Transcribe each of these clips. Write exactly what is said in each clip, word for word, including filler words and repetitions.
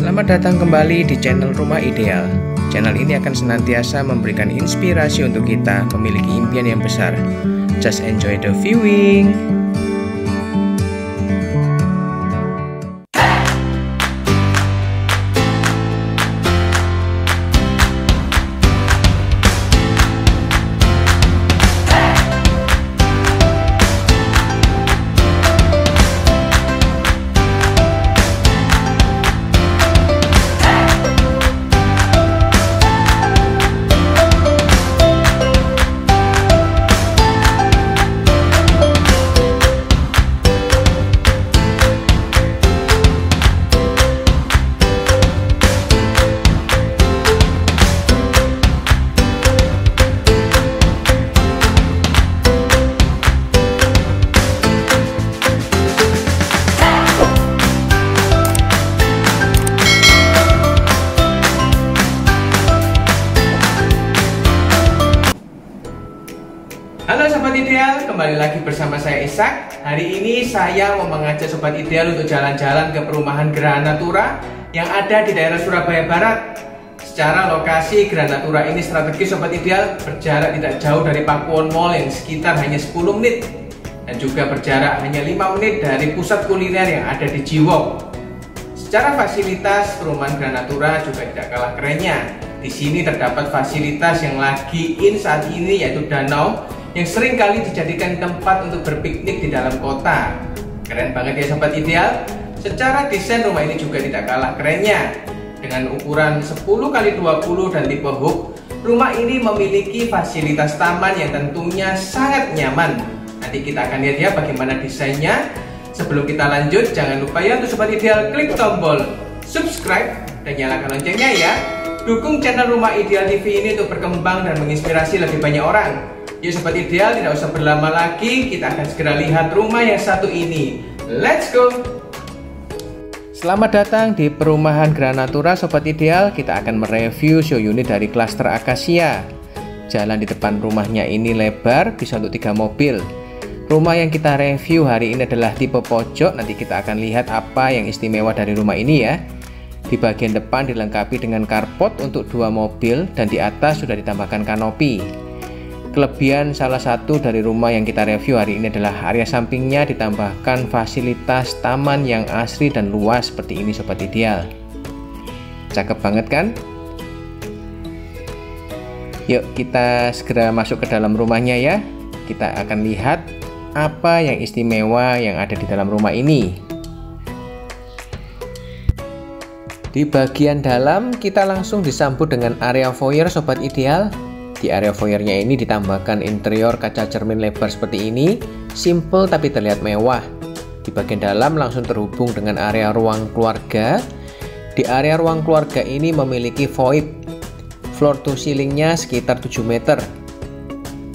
Selamat datang kembali di channel Rumah Ideal. Channel ini akan senantiasa memberikan inspirasi untuk kita memiliki impian yang besar. Just enjoy the viewing. Kembali lagi bersama saya Ishak. Hari ini saya mau mengajak Sobat Ideal untuk jalan-jalan ke perumahan Graha Natura yang ada di daerah Surabaya Barat. Secara lokasi, Graha Natura ini strategis Sobat Ideal, berjarak tidak jauh dari Pakuwon Mall yang sekitar hanya sepuluh menit, dan juga berjarak hanya lima menit dari pusat kuliner yang ada di Jiwo. Secara fasilitas, perumahan Graha Natura juga tidak kalah kerennya. Di sini terdapat fasilitas yang lagi in saat ini, yaitu danau yang sering kali dijadikan tempat untuk berpiknik di dalam kota. Keren banget ya Sobat Ideal. Secara desain rumah ini juga tidak kalah kerennya. Dengan ukuran sepuluh kali dua puluh dan tipe hook, rumah ini memiliki fasilitas taman yang tentunya sangat nyaman. Nanti kita akan lihat ya bagaimana desainnya. Sebelum kita lanjut, jangan lupa ya untuk Sobat Ideal klik tombol subscribe dan nyalakan loncengnya ya. Dukung channel Rumah Ideal T V ini untuk berkembang dan menginspirasi lebih banyak orang. Yuk Sobat Ideal, tidak usah berlama lagi, kita akan segera lihat rumah yang satu ini. Let's go! Selamat datang di perumahan Graha Natura Sobat Ideal. Kita akan mereview show unit dari klaster Akasia. Jalan di depan rumahnya ini lebar, bisa untuk tiga mobil. Rumah yang kita review hari ini adalah tipe pojok. Nanti kita akan lihat apa yang istimewa dari rumah ini ya. Di bagian depan dilengkapi dengan carport untuk dua mobil, dan di atas sudah ditambahkan kanopi. Kelebihan salah satu dari rumah yang kita review hari ini adalah area sampingnya ditambahkan fasilitas taman yang asri dan luas seperti ini Sobat Ideal. Cakep banget kan? Yuk kita segera masuk ke dalam rumahnya ya. Kita akan lihat apa yang istimewa yang ada di dalam rumah ini. Di bagian dalam kita langsung disambut dengan area foyer Sobat Ideal. Di area foyernya ini ditambahkan interior kaca cermin lebar seperti ini, simple tapi terlihat mewah. Di bagian dalam langsung terhubung dengan area ruang keluarga. Di area ruang keluarga ini memiliki void, floor to ceilingnya sekitar tujuh meter.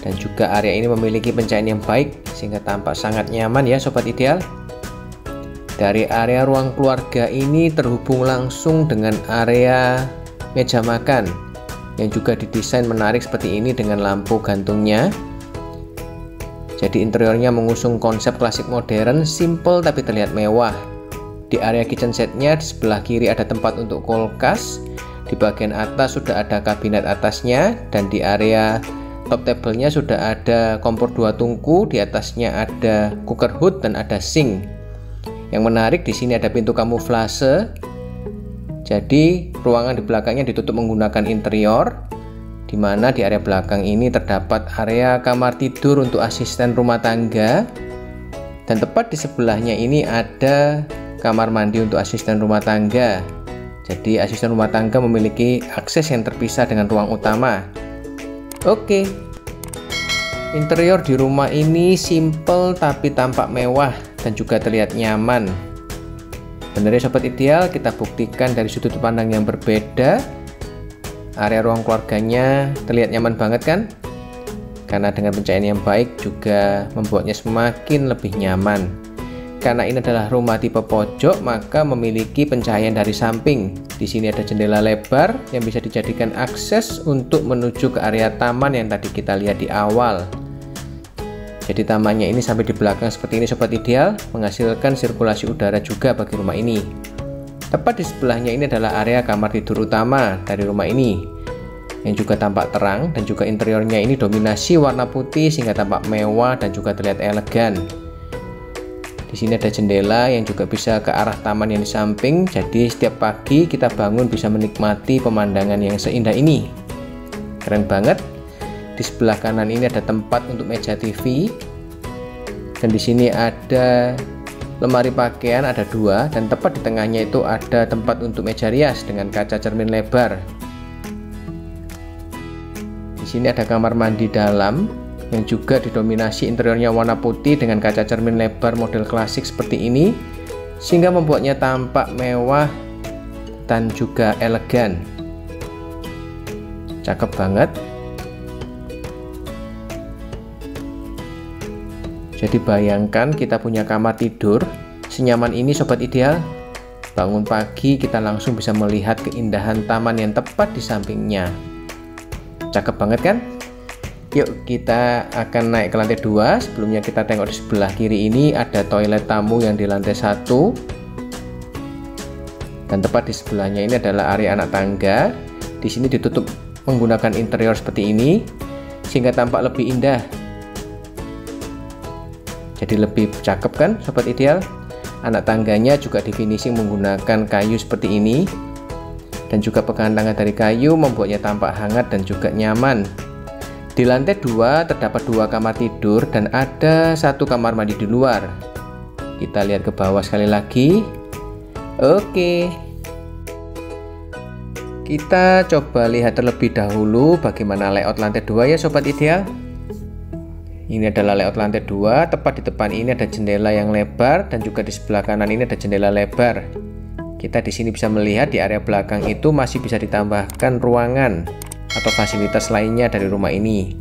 Dan juga area ini memiliki pencahayaan yang baik sehingga tampak sangat nyaman ya Sobat Ideal. Dari area ruang keluarga ini terhubung langsung dengan area meja makan yang juga didesain menarik seperti ini dengan lampu gantungnya. Jadi interiornya mengusung konsep klasik modern, simple tapi terlihat mewah. Di area kitchen setnya di sebelah kiri ada tempat untuk kulkas. Di bagian atas sudah ada kabinet atasnya, dan di area top tablenya sudah ada kompor dua tungku. Di atasnya ada cooker hood dan ada sink. Yang menarik di sini ada pintu kamuflase. Jadi ruangan di belakangnya ditutup menggunakan interior, di mana di area belakang ini terdapat area kamar tidur untuk asisten rumah tangga, dan tepat di sebelahnya ini ada kamar mandi untuk asisten rumah tangga. Jadi asisten rumah tangga memiliki akses yang terpisah dengan ruang utama. Oke. Interior di rumah ini simple tapi tampak mewah dan juga terlihat nyaman. Benar ya Sobat Ideal, kita buktikan dari sudut pandang yang berbeda. Area ruang keluarganya terlihat nyaman banget kan? Karena dengan pencahayaan yang baik juga membuatnya semakin lebih nyaman. Karena ini adalah rumah tipe pojok, maka memiliki pencahayaan dari samping. Di sini ada jendela lebar yang bisa dijadikan akses untuk menuju ke area taman yang tadi kita lihat di awal. Jadi tamannya ini sampai di belakang seperti ini Sobat Ideal, menghasilkan sirkulasi udara juga bagi rumah ini. Tepat di sebelahnya ini adalah area kamar tidur utama dari rumah ini, yang juga tampak terang dan juga interiornya ini dominasi warna putih sehingga tampak mewah dan juga terlihat elegan. Di sini ada jendela yang juga bisa ke arah taman yang di samping, jadi setiap pagi kita bangun bisa menikmati pemandangan yang seindah ini. Keren banget. Di sebelah kanan ini ada tempat untuk meja T V, dan di sini ada lemari pakaian, ada dua, dan tepat di tengahnya itu ada tempat untuk meja rias dengan kaca cermin lebar. Di sini ada kamar mandi dalam yang juga didominasi interiornya warna putih dengan kaca cermin lebar model klasik seperti ini, sehingga membuatnya tampak mewah dan juga elegan. Cakep banget. Jadi bayangkan kita punya kamar tidur senyaman ini, Sobat Ideal. Bangun pagi kita langsung bisa melihat keindahan taman yang tepat di sampingnya. Cakep banget kan? Yuk kita akan naik ke lantai dua. Sebelumnya kita tengok di sebelah kiri ini ada toilet tamu yang di lantai satu. Dan tepat di sebelahnya ini adalah area anak tangga. Di sini ditutup menggunakan interior seperti ini sehingga tampak lebih indah. Jadi lebih cakep kan, Sobat Ideal? Anak tangganya juga di finishing menggunakan kayu seperti ini. Dan juga pegangan dari kayu membuatnya tampak hangat dan juga nyaman. Di lantai dua terdapat dua kamar tidur dan ada satu kamar mandi di luar. Kita lihat ke bawah sekali lagi. Oke, kita coba lihat terlebih dahulu bagaimana layout lantai dua ya, Sobat Ideal. Ini adalah layout lantai dua. Tepat di depan ini ada jendela yang lebar dan juga di sebelah kanan ini ada jendela lebar. Kita di sini bisa melihat di area belakang itu masih bisa ditambahkan ruangan atau fasilitas lainnya dari rumah ini.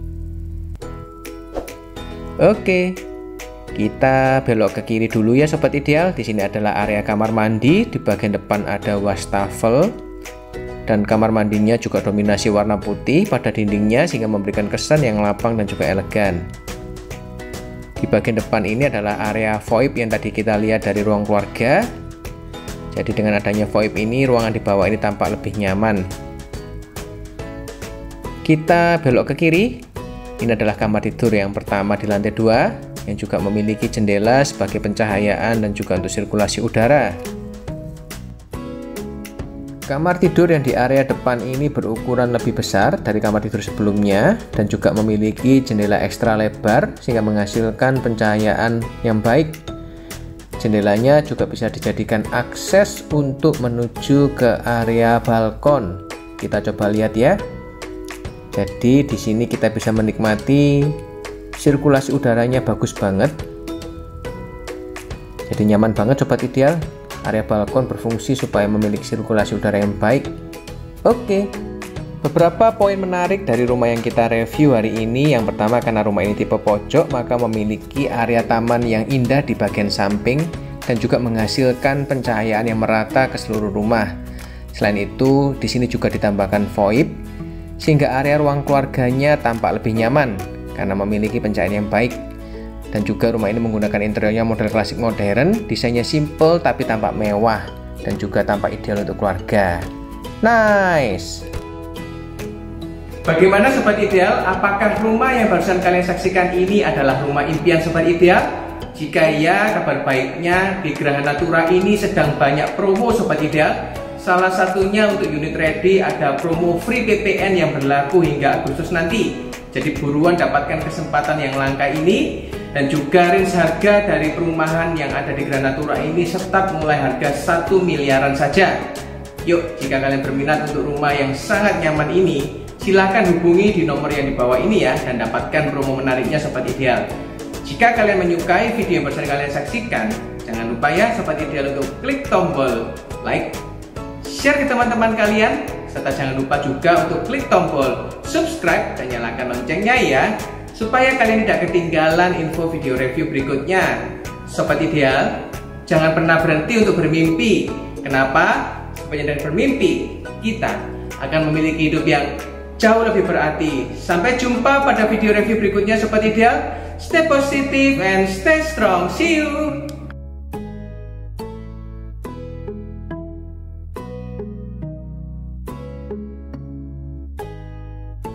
Oke, kita belok ke kiri dulu ya, Sobat Ideal. Di sini adalah area kamar mandi. Di bagian depan ada wastafel dan kamar mandinya juga dominasi warna putih pada dindingnya sehingga memberikan kesan yang lapang dan juga elegan. Di bagian depan ini adalah area V O I P yang tadi kita lihat dari ruang keluarga. Jadi dengan adanya V O I P ini, ruangan di bawah ini tampak lebih nyaman. Kita belok ke kiri. Ini adalah kamar tidur yang pertama di lantai dua, yang juga memiliki jendela sebagai pencahayaan dan juga untuk sirkulasi udara. Kamar tidur yang di area depan ini berukuran lebih besar dari kamar tidur sebelumnya dan juga memiliki jendela ekstra lebar sehingga menghasilkan pencahayaan yang baik. Jendelanya juga bisa dijadikan akses untuk menuju ke area balkon. Kita coba lihat ya. Jadi di sini kita bisa menikmati sirkulasi udaranya bagus banget. Jadi nyaman banget, Sobat Ideal. Area balkon berfungsi supaya memiliki sirkulasi udara yang baik. Oke. Beberapa poin menarik dari rumah yang kita review hari ini. Yang pertama, karena rumah ini tipe pojok, maka memiliki area taman yang indah di bagian samping dan juga menghasilkan pencahayaan yang merata ke seluruh rumah. Selain itu, di sini juga ditambahkan V O I P sehingga area ruang keluarganya tampak lebih nyaman karena memiliki pencahayaan yang baik. Dan juga rumah ini menggunakan interiornya model klasik modern, desainnya simple tapi tampak mewah dan juga tampak ideal untuk keluarga. Nice. Bagaimana, Sobat Ideal? Apakah rumah yang barusan kalian saksikan ini adalah rumah impian Sobat Ideal? Jika iya, kabar baiknya di Graha Natura ini sedang banyak promo, Sobat Ideal. Salah satunya untuk unit ready ada promo free P P N yang berlaku hingga Agustus nanti. Jadi buruan dapatkan kesempatan yang langka ini. Dan juga range harga dari perumahan yang ada di Graha Natura ini start mulai harga satu miliaran saja. Yuk, jika kalian berminat untuk rumah yang sangat nyaman ini, silahkan hubungi di nomor yang di bawah ini ya, dan dapatkan promo menariknya, Sobat Ideal. Jika kalian menyukai video yang barusan kalian saksikan, jangan lupa ya, Sobat Ideal, untuk klik tombol like, share ke teman-teman kalian, serta jangan lupa juga untuk klik tombol subscribe dan nyalakan loncengnya ya, supaya kalian tidak ketinggalan info video review berikutnya. Sobat Ideal, jangan pernah berhenti untuk bermimpi. Kenapa? Supaya dari bermimpi, kita akan memiliki hidup yang jauh lebih berarti. Sampai jumpa pada video review berikutnya, Sobat Ideal. Stay positive and stay strong. See you.